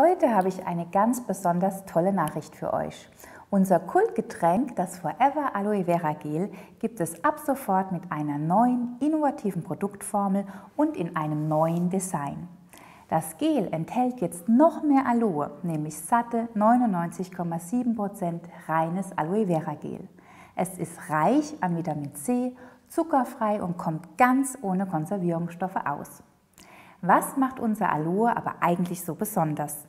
Heute habe ich eine ganz besonders tolle Nachricht für euch. Unser Kultgetränk, das Forever Aloe Vera Gel, gibt es ab sofort mit einer neuen, innovativen Produktformel und in einem neuen Design. Das Gel enthält jetzt noch mehr Aloe, nämlich satte 99,7% reines Aloe Vera Gel. Es ist reich an Vitamin C, zuckerfrei und kommt ganz ohne Konservierungsstoffe aus. Was macht unser Aloe aber eigentlich so besonders?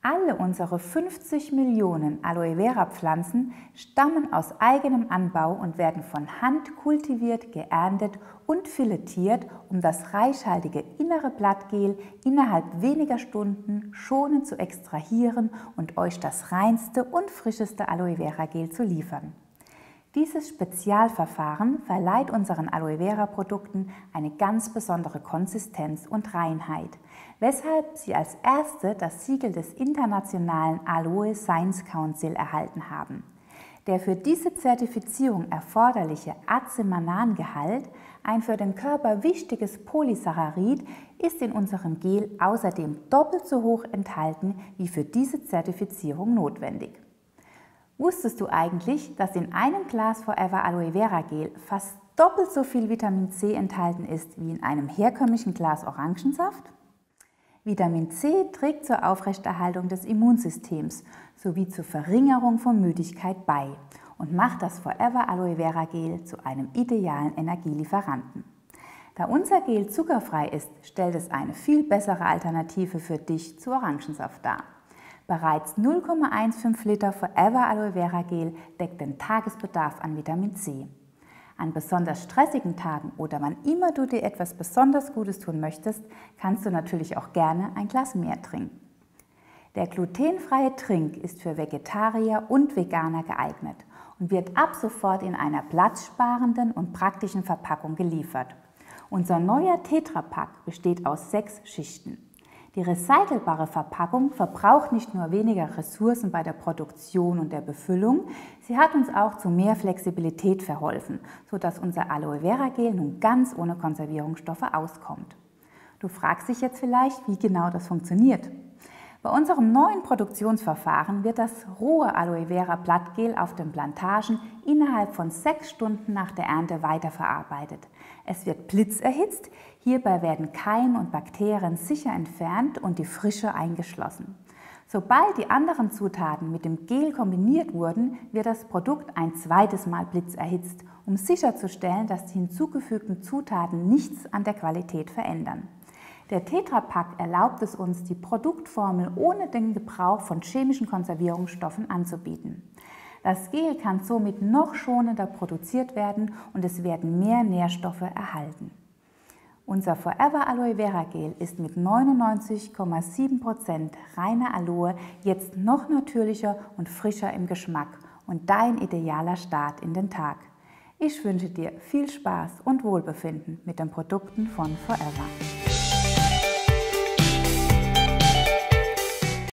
Alle unsere 50 Millionen Aloe Vera Pflanzen stammen aus eigenem Anbau und werden von Hand kultiviert, geerntet und filetiert, um das reichhaltige innere Blattgel innerhalb weniger Stunden schonend zu extrahieren und euch das reinste und frischeste Aloe Vera Gel zu liefern. Dieses Spezialverfahren verleiht unseren Aloe Vera Produkten eine ganz besondere Konsistenz und Reinheit, weshalb sie als erste das Siegel des Internationalen Aloe Science Council erhalten haben. Der für diese Zertifizierung erforderliche Acemannan-Gehalt, ein für den Körper wichtiges Polysaccharid, ist in unserem Gel außerdem doppelt so hoch enthalten wie für diese Zertifizierung notwendig. Wusstest du eigentlich, dass in einem Glas Forever Aloe Vera Gel fast doppelt so viel Vitamin C enthalten ist wie in einem herkömmlichen Glas Orangensaft? Vitamin C trägt zur Aufrechterhaltung des Immunsystems sowie zur Verringerung von Müdigkeit bei und macht das Forever Aloe Vera Gel zu einem idealen Energielieferanten. Da unser Gel zuckerfrei ist, stellt es eine viel bessere Alternative für dich zu Orangensaft dar. Bereits 0,15 Liter Forever Aloe Vera Gel deckt den Tagesbedarf an Vitamin C. An besonders stressigen Tagen oder wann immer du dir etwas besonders Gutes tun möchtest, kannst du natürlich auch gerne ein Glas mehr trinken. Der glutenfreie Trink ist für Vegetarier und Veganer geeignet und wird ab sofort in einer platzsparenden und praktischen Verpackung geliefert. Unser neuer Tetra-Pack besteht aus 6 Schichten. Die recycelbare Verpackung verbraucht nicht nur weniger Ressourcen bei der Produktion und der Befüllung, sie hat uns auch zu mehr Flexibilität verholfen, sodass unser Aloe Vera Gel nun ganz ohne Konservierungsstoffe auskommt. Du fragst dich jetzt vielleicht, wie genau das funktioniert. Bei unserem neuen Produktionsverfahren wird das rohe Aloe Vera Blattgel auf den Plantagen innerhalb von 6 Stunden nach der Ernte weiterverarbeitet. Es wird blitzerhitzt, hierbei werden Keime und Bakterien sicher entfernt und die Frische eingeschlossen. Sobald die anderen Zutaten mit dem Gel kombiniert wurden, wird das Produkt ein zweites Mal blitzerhitzt, um sicherzustellen, dass die hinzugefügten Zutaten nichts an der Qualität verändern. Der Tetra-Pack erlaubt es uns, die Produktformel ohne den Gebrauch von chemischen Konservierungsstoffen anzubieten. Das Gel kann somit noch schonender produziert werden und es werden mehr Nährstoffe erhalten. Unser Forever Aloe Vera Gel ist mit 99,7% reiner Aloe jetzt noch natürlicher und frischer im Geschmack und dein idealer Start in den Tag. Ich wünsche dir viel Spaß und Wohlbefinden mit den Produkten von Forever.